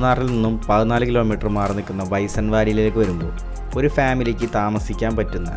മൂന്നാറിൽ നിന്നും 14 കിലോമീറ്റർ മാറി നിൽക്കുന്ന ബൈസൺ വാലിയിലേക്ക് വരുമ്പോൾ ഒരു ഫാമിലിക്ക് താമസിക്കാൻ പറ്റുന്ന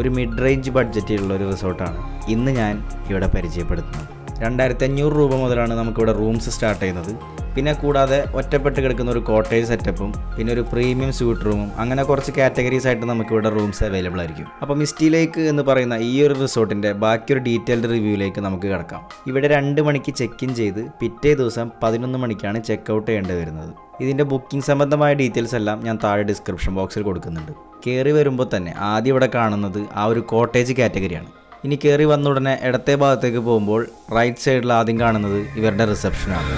ഒരു മിഡ് റേഞ്ച് ബഡ്ജറ്റിലുള്ള ഒരു റിസോർട്ടാണ് ഇന്ന് ഞാൻ ഇവിടെ പരിചയപ്പെടുത്തുന്നത്. 2500 രൂപ മുതലാണ് നമുക്കിവിടെ റൂംസ് സ്റ്റാർട്ട് ചെയ്യുന്നത്. പിന്നെ കൂടാതെ ഒറ്റപ്പെട്ട് കിടക്കുന്ന ഒരു കോട്ടേജ് സെറ്റപ്പും പിന്നെ ഒരു പ്രീമിയം സ്യൂട്ട് റൂമും അങ്ങനെ കുറച്ച് കാറ്റഗറീസ് ആയിട്ട് നമുക്കിവിടെ റൂംസ് അവൈലബിൾ ആയിരിക്കും. അപ്പോൾ മിസ്റ്റി ലേക്ക് എന്ന് പറയുന്ന ഈ ഒരു റിസോർട്ടിൻ്റെ ബാക്കിയൊരു ഡീറ്റെയിൽഡ് റിവ്യൂയിലേക്ക് നമുക്ക് കിടക്കാം. ഇവിടെ 2 മണിക്ക് ചെക്ക് ഇൻ ചെയ്ത് പിറ്റേ ദിവസം 11 മണിക്കാണ് ചെക്ക് ഔട്ട് ചെയ്യേണ്ടി വരുന്നത്. ഇതിൻ്റെ ബുക്കിംഗ് സംബന്ധമായ ഡീറ്റെയിൽസ് എല്ലാം ഞാൻ താഴെ ഡിസ്ക്രിപ്ഷൻ ബോക്സിൽ കൊടുക്കുന്നുണ്ട്. കയറി വരുമ്പോൾ തന്നെ ആദ്യം ഇവിടെ കാണുന്നത് ആ ഒരു കോട്ടേജ് കാറ്റഗറിയാണ്. ഇനി കയറി വന്ന ഉടനെ ഇടത്തെ ഭാഗത്തേക്ക് പോകുമ്പോൾ റൈറ്റ് സൈഡിൽ ആദ്യം കാണുന്നത് ഇവരുടെ റിസപ്ഷനാണ്.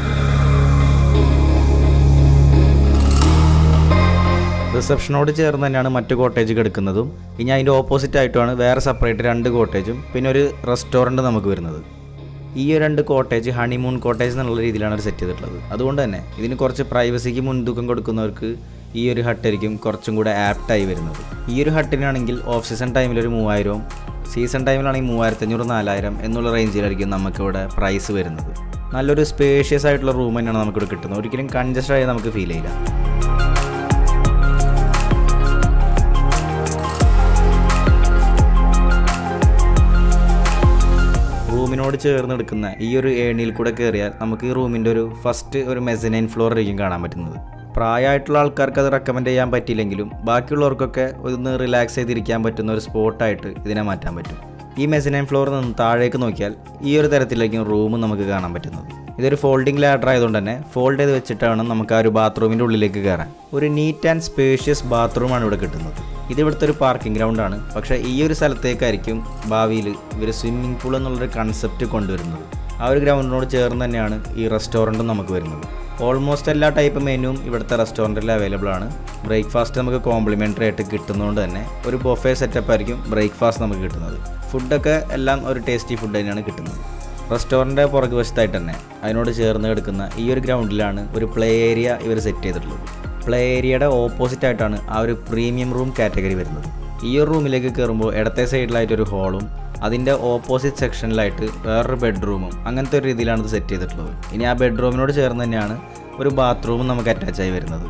റിസപ്ഷനോട് ചേർന്ന് തന്നെയാണ് മറ്റു കോട്ടേജ് കിടക്കുന്നതും. ഇനി അതിൻ്റെ ഓപ്പോസിറ്റ് ആയിട്ടുമാണ് വേറെ സെപ്പറേറ്റ് 2 കോട്ടേജും പിന്നെ ഒരു റെസ്റ്റോറൻറ്റ് നമുക്ക് വരുന്നത്. ഈ 2 കോട്ടേജ് ഹണിമൂൺ കോട്ടേജ് എന്നുള്ള രീതിയിലാണ് അവർ സെറ്റ് ചെയ്തിട്ടുള്ളത്. അതുകൊണ്ട് തന്നെ ഇതിന് കുറച്ച് പ്രൈവസിക്ക് മുൻതൂക്കം കൊടുക്കുന്നവർക്ക് ഈ ഒരു ഹട്ടായിരിക്കും കുറച്ചും കൂടെ ആപ്റ്റായി വരുന്നത്. ഈ ഒരു ഹട്ടിനാണെങ്കിൽ ഓഫ് സീസൺ ടൈമിൽ ഒരു 3000, സീസൺ ടൈമിലാണെങ്കിൽ 3500-4000 എന്നുള്ള റേഞ്ചിലായിരിക്കും നമുക്കിവിടെ പ്രൈസ് വരുന്നത്. നല്ലൊരു സ്പേഷ്യസ് ആയിട്ടുള്ള റൂം തന്നെയാണ് നമുക്കിവിടെ കിട്ടുന്നത്. ഒരിക്കലും കൺജസ്റ്റഡ് ആയി നമുക്ക് ഫീൽ ചെയ്യില്ല. റൂമിനോട് ചേർന്ന് എടുക്കുന്ന ഈ ഒരു ഏണിയിൽ കൂടെ കയറിയാൽ നമുക്ക് ഈ റൂമിൻ്റെ ഒരു ഫസ്റ്റ് ഒരു മെസനൈൻ ഫ്ലോറായിരിക്കും കാണാൻ പറ്റുന്നത്. പ്രായമായിട്ടുള്ള ആൾക്കാർക്ക് അത് റെക്കമെൻഡ് ചെയ്യാൻ പറ്റിയില്ലെങ്കിലും ബാക്കിയുള്ളവർക്കൊക്കെ ഒന്ന് റിലാക്സ് ചെയ്തിരിക്കാൻ പറ്റുന്ന ഒരു സ്പോട്ടായിട്ട് ഇതിനെ മാറ്റാൻ പറ്റും. ഈ മെസനൈൻ ഫ്ലോറിൽ നിന്ന് താഴേക്ക് നോക്കിയാൽ ഈ ഒരു തരത്തിലായിരിക്കും റൂം നമുക്ക് കാണാൻ പറ്റുന്നത്. ഇതൊരു ഫോൾഡിംഗ് ലാഡർ ആയതുകൊണ്ട് തന്നെ ഫോൾഡ് ചെയ്ത് വെച്ചിട്ടാണ് നമുക്ക് ആ ഒരു ബാത്റൂമിൻ്റെ ഉള്ളിലേക്ക് കയറാൻ. ഒരു നീറ്റ് ആൻഡ് സ്പേഷ്യസ് ബാത്റൂമാണ് ഇവിടെ കിട്ടുന്നത്. ഇത് ഇവിടുത്തെ ഒരു പാർക്കിംഗ് ഗ്രൗണ്ടാണ്. പക്ഷേ ഈ ഒരു സ്ഥലത്തേക്കായിരിക്കും ഭാവിയിൽ ഇവർ സ്വിമ്മിംഗ് പൂൾ എന്നുള്ളൊരു കൺസെപ്റ്റ് കൊണ്ടുവരുന്നത്. ആ ഒരു ഗ്രൗണ്ടിനോട് ചേർന്ന് തന്നെയാണ് ഈ റെസ്റ്റോറൻറ്റും നമുക്ക് വരുന്നത്. ഓൾമോസ്റ്റ് എല്ലാ ടൈപ്പ് മെനുവും ഇവിടുത്തെ റെസ്റ്റോറൻറ്റിൽ അവൈലബിൾ ആണ്. ബ്രേക്ക്ഫാസ്റ്റ് നമുക്ക് കോംപ്ലിമെൻ്ററി ആയിട്ട് കിട്ടുന്നതുകൊണ്ട് തന്നെ ഒരു ബൊഫേ സെറ്റപ്പ് ആയിരിക്കും ബ്രേക്ക്ഫാസ്റ്റ് നമുക്ക് കിട്ടുന്നത്. ഫുഡൊക്കെ എല്ലാം ഒരു ടേസ്റ്റി ഫുഡ് തന്നെയാണ് കിട്ടുന്നത്. റെസ്റ്റോറൻറ്റ് പുറകുവശത്തായിട്ട് തന്നെ അതിനോട് ചേർന്ന് കിടക്കുന്ന ഈ ഒരു ഗ്രൗണ്ടിലാണ് ഒരു പ്ലേ ഏരിയ ഇവർ സെറ്റ് ചെയ്തിട്ടുള്ളത്. പ്ലേ ഏരിയയുടെ ഓപ്പോസിറ്റ് ആയിട്ടാണ് ആ ഒരു പ്രീമിയം റൂം കാറ്റഗറി വരുന്നത്. ഈ ഒരു റൂമിലേക്ക് കയറുമ്പോൾ ഇടത്തെ സൈഡിലായിട്ടൊരു ഹോളും അതിൻ്റെ ഓപ്പോസിറ്റ് സെക്ഷനിലായിട്ട് വേറൊരു ബെഡ്റൂമും അങ്ങനത്തെ ഒരു രീതിയിലാണ് ഇത് സെറ്റ് ചെയ്തിട്ടുള്ളത്. ഇനി ആ ബെഡ്റൂമിനോട് ചേർന്ന് തന്നെയാണ് ഒരു ബാത്റൂമും നമുക്ക് അറ്റാച്ചായി വരുന്നത്.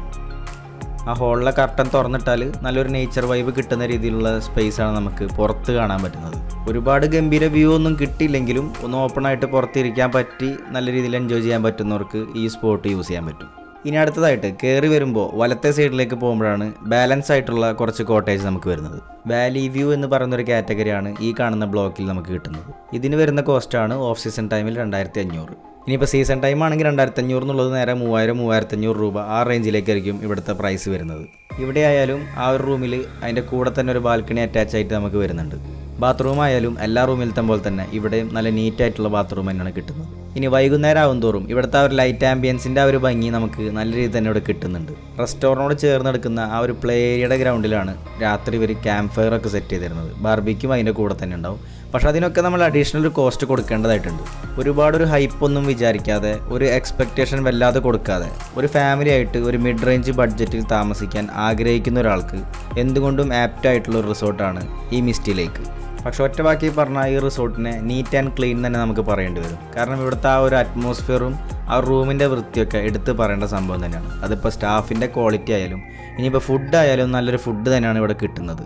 ആ ഹോളിലെ കർട്ടൻ തുറന്നിട്ടാൽ നല്ലൊരു നേച്ചർ വൈബ് കിട്ടുന്ന രീതിയിലുള്ള സ്പേസാണ് നമുക്ക് പുറത്ത് കാണാൻ പറ്റുന്നത്. ഒരുപാട് ഗംഭീര വ്യൂ ഒന്നും കിട്ടിയില്ലെങ്കിലും ഒന്ന് ഓപ്പണായിട്ട് പുറത്തിരിക്കാൻ പറ്റി നല്ല രീതിയിൽ എൻജോയ് ചെയ്യാൻ പറ്റുന്നവർക്ക് ഈ സ്പോട്ട് യൂസ് ചെയ്യാൻ പറ്റും. ഇനി അടുത്തതായിട്ട് കയറി വരുമ്പോൾ വലത്തെ സൈഡിലേക്ക് പോകുമ്പോഴാണ് ബാലൻസ് ആയിട്ടുള്ള കുറച്ച് കോട്ടേജ് നമുക്ക് വരുന്നത്. വാലി വ്യൂ എന്ന് പറയുന്നൊരു കാറ്റഗറിയാണ് ഈ കാണുന്ന ബ്ലോക്കിൽ നമുക്ക് കിട്ടുന്നത്. ഇതിന് വരുന്ന കോസ്റ്റാണ് ഓഫ് സീസൺ ടൈമിൽ 2500. ഇനിയിപ്പോൾ സീസൺ ടൈം ആണെങ്കിൽ 2500 എന്നുള്ളത് നേരെ 3000-3500 രൂപ ആ റേഞ്ചിലേക്കായിരിക്കും ഇവിടുത്തെ പ്രൈസ് വരുന്നത്. ഇവിടെ ആയാലും ആ ഒരു റൂമിൽ അതിൻ്റെ കൂടെ തന്നെ ഒരു ബാൽക്കണി അറ്റാച്ച് ആയിട്ട് നമുക്ക് വരുന്നുണ്ട്. ബാത്റൂം ആയാലും എല്ലാ റൂമിലത്തെ പോലെ തന്നെ ഇവിടെയും നല്ല നീറ്റായിട്ടുള്ള ബാത്റൂം തന്നെയാണ് കിട്ടുന്നത്. ഇനി വൈകുന്നേരം ആവുംതോറും ഇവിടുത്തെ ആ ഒരു ലൈറ്റ് ആംബിയൻസിൻ്റെ ആ ഒരു ഭംഗി നമുക്ക് നല്ല രീതിയിൽ തന്നെ ഇവിടെ കിട്ടുന്നുണ്ട്. റെസ്റ്റോറൻറ്റോട് ചേർന്ന് നടക്കുന്ന ആ ഒരു പ്ലേ ഏരിയയുടെ ഗ്രൗണ്ടിലാണ് രാത്രി ഇവർ ക്യാമ്പ് ഫയർ ഒക്കെ സെറ്റ് ചെയ്തിരുന്നത്. ബാർബിക്കും അതിൻ്റെ കൂടെ തന്നെ ഉണ്ടാവും. പക്ഷേ അതിനൊക്കെ നമ്മൾ അഡീഷണൽ ഒരു കോസ്റ്റ് കൊടുക്കേണ്ടതായിട്ടുണ്ട്. ഒരുപാടൊരു ഹൈപ്പൊന്നും വിചാരിക്കാതെ ഒരു എക്സ്പെക്റ്റേഷൻ വല്ലാതെ കൊടുക്കാതെ ഒരു ഫാമിലി ആയിട്ട് ഒരു മിഡ് റേഞ്ച് ബഡ്ജറ്റിൽ താമസിക്കാൻ ആഗ്രഹിക്കുന്ന ഒരാൾക്ക് എന്തുകൊണ്ടും ആപ്റ്റായിട്ടുള്ള ഒരു റിസോർട്ടാണ് ഈ മിസ്റ്റി ലേക്ക്. പക്ഷെ ഒറ്റ വാക്കി പറഞ്ഞാൽ ഈ റിസോർട്ടിനെ നീറ്റ് ആൻഡ് ക്ലീൻ തന്നെ നമുക്ക് പറയേണ്ടി വരും. കാരണം ഇവിടുത്തെ ആ ഒരു അറ്റ്മോസ്ഫിയറും ആ റൂമിൻ്റെ വൃത്തിയൊക്കെ എടുത്ത് പറയേണ്ട സംഭവം തന്നെയാണ്. അതിപ്പോൾ സ്റ്റാഫിൻ്റെ ക്വാളിറ്റി ആയാലും ഇനിയിപ്പോൾ ഫുഡായാലും നല്ലൊരു ഫുഡ് തന്നെയാണ് ഇവിടെ കിട്ടുന്നത്.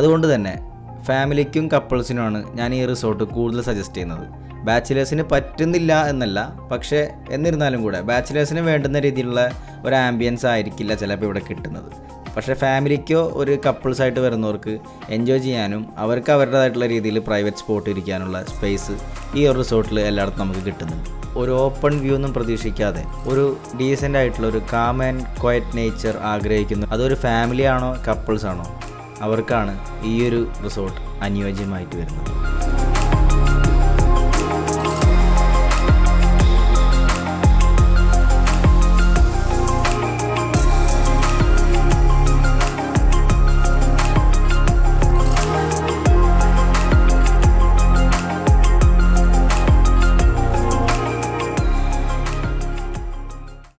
അതുകൊണ്ട് തന്നെ ഫാമിലിക്കും കപ്പിൾസിനുമാണ് ഞാൻ ഈ റിസോർട്ട് കൂടുതൽ സജസ്റ്റ് ചെയ്യുന്നത്. ബാച്ചിലേഴ്സിന് പറ്റുന്നില്ല എന്നല്ല, പക്ഷേ എന്നിരുന്നാലും കൂടെ ബാച്ചിലേഴ്സിന് വേണ്ടുന്ന രീതിയിലുള്ള ഒരു ആംബിയൻസ് ആയിരിക്കില്ല ചിലപ്പോൾ ഇവിടെ കിട്ടുന്നത്. പക്ഷേ ഫാമിലിക്കോ ഒരു കപ്പിൾസായിട്ട് വരുന്നവർക്ക് എൻജോയ് ചെയ്യാനും അവർക്ക് അവരുടേതായിട്ടുള്ള രീതിയിൽ പ്രൈവറ്റ് സ്പോട്ട് ഇരിക്കാനുള്ള സ്പേസ് ഈ ഒരു റിസോർട്ടിൽ എല്ലായിടത്തും നമുക്ക് കിട്ടുന്നുണ്ട്. ഒരു ഓപ്പൺ വ്യൂ ഒന്നും പ്രതീക്ഷിക്കാതെ ഒരു ഡീസൻ്റ് ആയിട്ടുള്ള ഒരു കാം ആൻഡ് ക്വയറ്റ് നേച്ചർ ആഗ്രഹിക്കുന്നു. അതൊരു ഫാമിലി ആണോ കപ്പിൾസ് ആണോ അവർക്കാണ് ഈ ഒരു റിസോർട്ട് അനുയോജ്യമായിട്ട് വരുന്നത്.